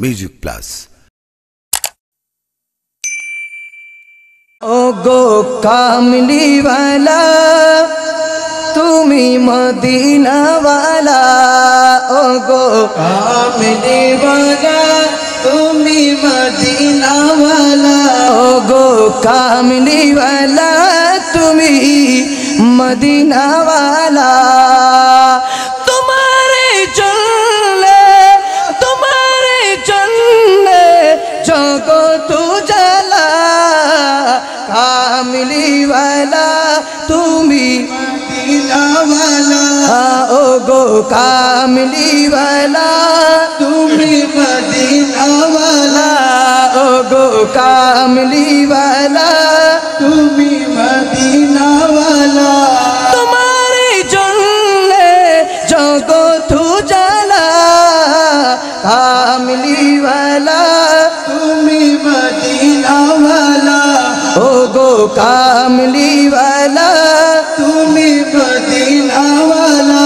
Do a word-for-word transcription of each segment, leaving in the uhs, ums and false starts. Music plus. ओगो कामली वाला तुम्हें Medina वाला, ओगो कामली वाला तुम्हें मदीना वाला, ओगो कामली वाला तुम्हें मदीना वाला। ओगो कामली वाला तुम्हें मदीना वाला, ओगो कामली वाला तुम्हें मदीना वाला। तुम्हारे जलने जगो तू जला, कामली वाला तुम्हें मदीना वाला, ओगो कामली वाला तुम्हें मदीना वाला।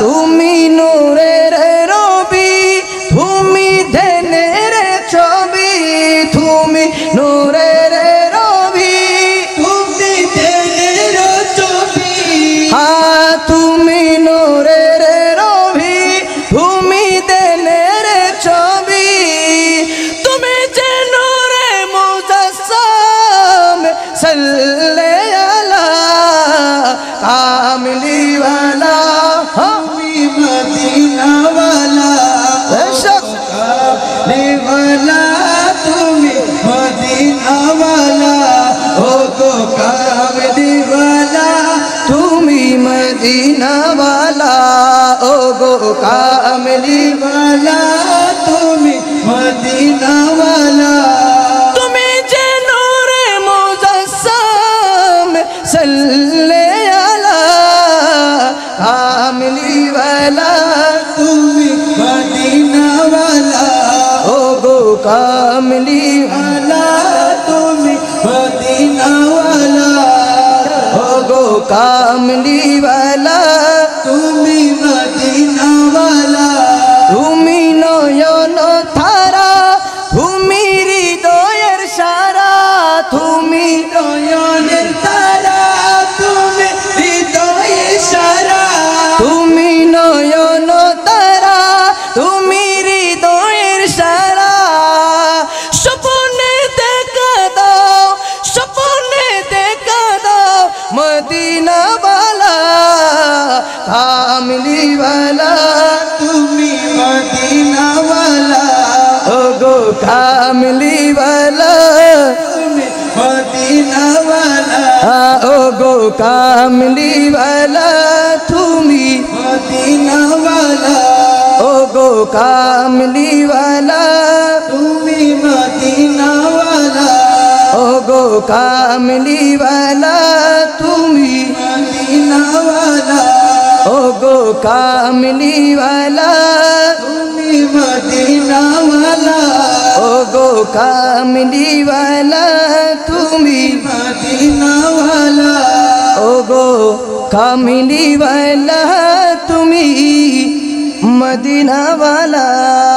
तुमी नूरेर रबी तुमी धनेर छवि, तुमी नूरेर रबी तुमी धनेर छवि, हाँ तुमी नूरेर रबी तुमी धनेर छवि। तुमी जे नूरे मुजस्सम सल्ले अला, कामली वाला मदीना वाला, वाला तुम्हें मदीना वाला, ओगो कामली वाला तुम्हें मदीना वाला, ओगो कामली वाला तुम्हें मदीना वाला। तुम्हें जे नूरे मुजस्सम सल्ले अला, कामली वाला तुम्हें मदीना वाला, ओगो कामली वाला तुम्हें मदीना वाला, ओगो कामली वाला तुम्हें मदीना वाला। तुम्हें नयन थारा तुम्हें हृदयेर सारा, तुम्हें नयन थारा तुम्हें हृदयेर सारा, तुम्हें नयन तारा तुम्हें हृदयेर सारा। सपने देखा दाओ सपने देखा दाओ मदीना वाला, कामली वाला तुम्हें मदीना वाला, ओगो कामली वाला तुम्हें मदीना वाला, ओगो कामली वाला तुम्हें मदीना वाला, ओगो कामली वाला तुम्हें मदीना वाला, ओगो कामली वाला तुम्हें मदीना वाला, ओगो कामली वाला तुम्हें मदीना वाला, ओगो कामली वाला तुम्हें मदीना वाला, ओगो कामली वाला तुम्हें मदीना वाला।